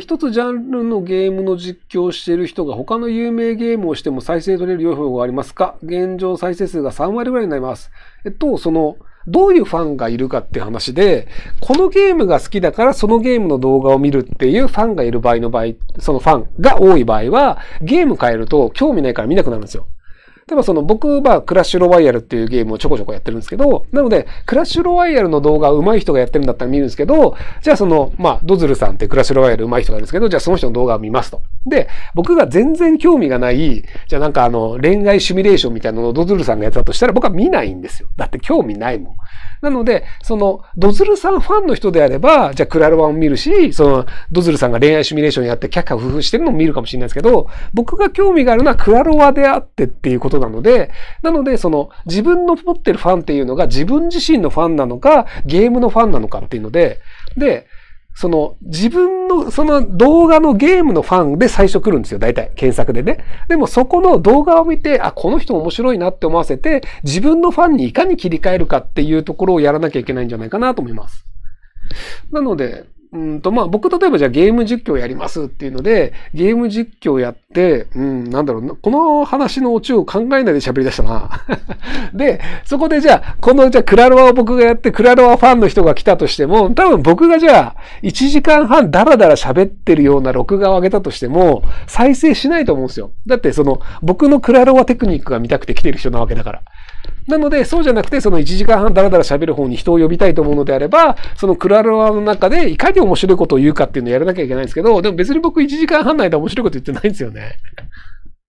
一つジャンルのゲームの実況をしている人が他の有名ゲームをしても再生取れる予報がありますか？現状再生数が3割ぐらいになります。どういうファンがいるかって話で、このゲームが好きだからそのゲームの動画を見るっていうファンがいる場合、そのファンが多い場合は、ゲーム変えると興味ないから見なくなるんですよ。例えば僕はクラッシュロワイヤルっていうゲームをちょこちょこやってるんですけど、なので、クラッシュロワイヤルの動画を上手い人がやってるんだったら見るんですけど、じゃあドズルさんってクラッシュロワイヤル上手い人がいるんですけど、じゃあその人の動画を見ますと。で、僕が全然興味がない、じゃあ恋愛シミュレーションみたいなのをドズルさんがやってたとしたら僕は見ないんですよ。だって興味ないもん。なので、ドズルさんファンの人であれば、じゃあクラロワンを見るし、ドズルさんが恋愛シミュレーションやってキャッキャフフしてるのも見るかもしれないですけど、僕が興味があるのはクラロワであってっていうことなので、自分の持ってるファンっていうのが自分自身のファンなのか、ゲームのファンなのかっていうので、自分の動画のゲームのファンで最初来るんですよ、大体。検索でね。でもそこの動画を見て、あ、この人面白いなって思わせて、自分のファンにいかに切り替えるかっていうところをやらなきゃいけないんじゃないかなと思います。なので、僕例えばじゃあゲーム実況やりますっていうので、ゲーム実況やって、この話のオチを考えないで喋り出したな。で、そこでじゃあクラロワを僕がやって、クラロワファンの人が来たとしても、多分僕がじゃあ1時間半ダラダラ喋ってるような録画を上げたとしても、再生しないと思うんですよ。だって僕のクラロワテクニックが見たくて来てる人なわけだから。なので、そうじゃなくて、1時間半ダラダラ喋る方に人を呼びたいと思うのであれば、クラロワの中でいかに面白いことを言うかっていうのをやらなきゃいけないんですけど、でも別に僕1時間半の間面白いこと言ってないんですよね。